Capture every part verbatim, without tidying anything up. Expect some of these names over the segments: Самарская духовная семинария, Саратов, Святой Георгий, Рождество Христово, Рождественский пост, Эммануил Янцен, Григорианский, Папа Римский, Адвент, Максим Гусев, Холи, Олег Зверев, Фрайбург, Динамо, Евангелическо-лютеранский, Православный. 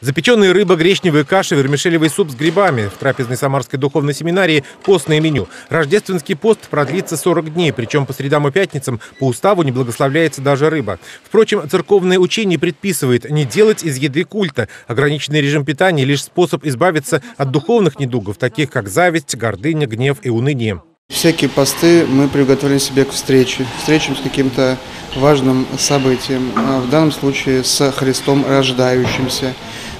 Запеченные рыба, гречневые каши, вермишелевый суп с грибами. В трапезной Самарской духовной семинарии постное меню. Рождественский пост продлится сорок дней, причем по средам и пятницам по уставу не благословляется даже рыба. Впрочем, церковное учение предписывает не делать из еды культа. Ограниченный режим питания – лишь способ избавиться от духовных недугов, таких как зависть, гордыня, гнев и уныние. Всякие посты мы приготовили себе к встрече, встречам с каким-то важным событием, в данном случае с Христом рождающимся.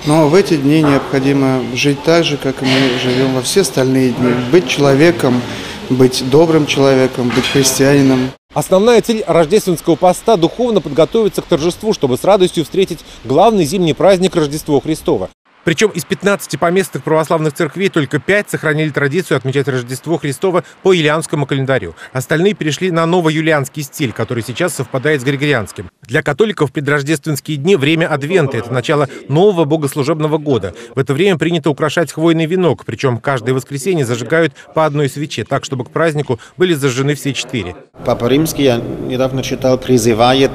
Но в эти дни необходимо жить так же, как мы живем во все остальные дни. Быть человеком, быть добрым человеком, быть христианином. Основная цель рождественского поста – духовно подготовиться к торжеству, чтобы с радостью встретить главный зимний праздник Рождества Христова. Причем из пятнадцати поместных православных церквей только пять сохранили традицию отмечать Рождество Христово по юлианскому календарю. Остальные перешли на ново-юлианский стиль, который сейчас совпадает с григорианским. Для католиков предрождественские дни – время Адвента. Это начало нового богослужебного года. В это время принято украшать хвойный венок. Причем каждое воскресенье зажигают по одной свече, так, чтобы к празднику были зажжены все четыре. Папа Римский, я недавно читал, призывает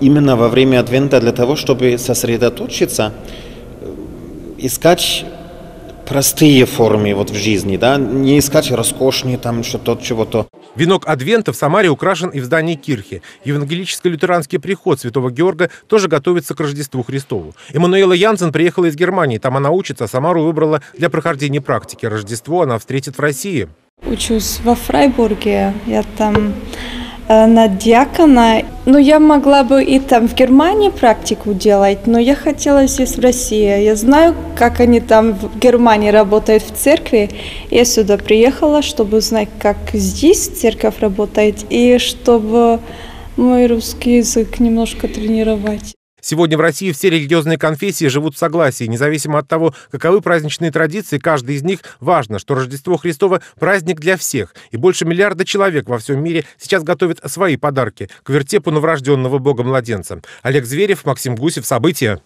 именно во время Адвента для того, чтобы сосредоточиться, искать простые формы вот в жизни, да, не искать роскошные там что-то, чего-то. Венок Адвента в Самаре украшен и в здании кирхи. Евангелическо-лютеранский приход Святого Георга тоже готовится к Рождеству Христову. Эммануила Янцен приехала из Германии, там она учится, а Самару выбрала для прохождения практики. Рождество она встретит в России. Учусь во Фрайбурге, я там на диакона. Ну, я могла бы и там в Германии практику делать, но я хотела здесь в России. Я знаю, как они там в Германии работают в церкви. Я сюда приехала, чтобы узнать, как здесь церковь работает, и чтобы мой русский язык немножко тренировать. Сегодня в России все религиозные конфессии живут в согласии. Независимо от того, каковы праздничные традиции, каждый из них важно, что Рождество Христово – праздник для всех. И больше миллиарда человек во всем мире сейчас готовят свои подарки к вертепу новорожденного Бога-младенца. Олег Зверев, Максим Гусев. События.